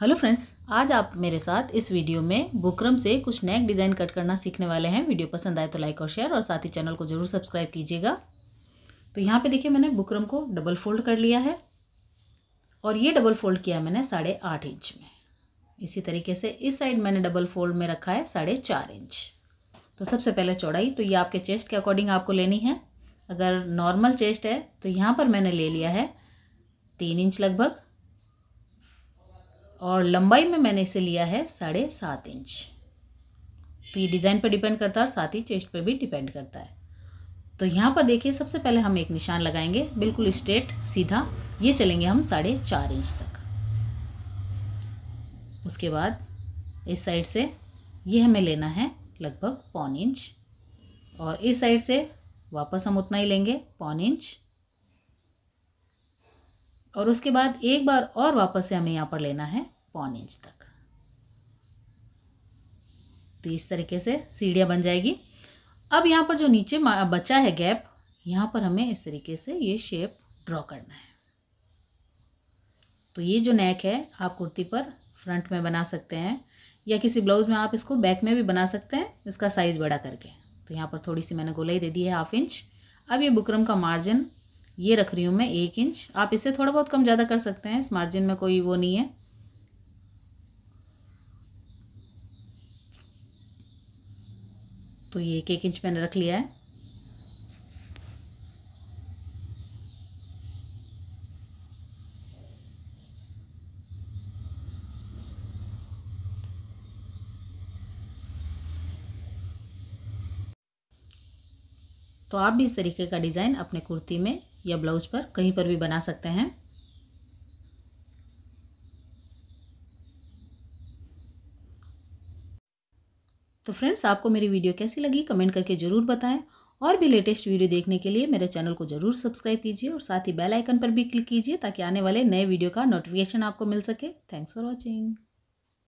Hello friends, आज आप मेरे साथ इस वीडियो में बुकरम से कुछ नेक डिज़ाइन कट करना सीखने वाले हैं। वीडियो पसंद आए तो लाइक और शेयर और साथ ही चैनल को ज़रूर सब्सक्राइब कीजिएगा। तो यहाँ पे देखिए मैंने बुकरम को डबल फोल्ड कर लिया है और ये डबल फोल्ड किया मैंने 8.5 इंच में। इसी तरीके से इस साइड मैंने डबल फोल्ड में रखा है 4.5 इंच। तो सबसे पहले चौड़ाई तो ये आपके चेस्ट के अकॉर्डिंग आपको लेनी है। अगर नॉर्मल चेस्ट है तो यहाँ पर मैंने ले लिया है 3 इंच लगभग और लंबाई में मैंने इसे लिया है 7.5 इंच। तो ये डिज़ाइन पर डिपेंड करता है और साथ ही चेस्ट पर भी डिपेंड करता है। तो यहाँ पर देखिए सबसे पहले हम एक निशान लगाएंगे बिल्कुल स्ट्रेट सीधा। ये चलेंगे हम 4.5 इंच तक। उसके बाद इस साइड से ये हमें लेना है लगभग 1.25 इंच और इस साइड से वापस हम उतना ही लेंगे 1.25 इंच। और उसके बाद एक बार और वापस से हमें यहाँ पर लेना है 1.25 इंच तक। तो इस तरीके से सीढ़ियाँ बन जाएगी। अब यहाँ पर जो नीचे बचा है गैप, यहाँ पर हमें इस तरीके से ये शेप ड्रॉ करना है। तो ये जो नेक है आप कुर्ती पर फ्रंट में बना सकते हैं या किसी ब्लाउज़ में आप इसको बैक में भी बना सकते हैं, इसका साइज़ बड़ा करके। तो यहाँ पर थोड़ी सी मैंने गोलाई दे दी है 0.5 इंच। अब ये बुकरम का मार्जिन ये रख रही हूँ मैं 1 इंच। आप इससे थोड़ा बहुत कम ज़्यादा कर सकते हैं, इस मार्जिन में कोई वो नहीं है। तो ये 1 इंच मैंने रख लिया है। तो आप भी इस तरीके का डिज़ाइन अपने कुर्ती में या ब्लाउज पर कहीं पर भी बना सकते हैं। तो फ्रेंड्स, आपको मेरी वीडियो कैसी लगी कमेंट करके ज़रूर बताएं और भी लेटेस्ट वीडियो देखने के लिए मेरे चैनल को ज़रूर सब्सक्राइब कीजिए और साथ ही बेल आइकन पर भी क्लिक कीजिए ताकि आने वाले नए वीडियो का नोटिफिकेशन आपको मिल सके। Thanks for watching.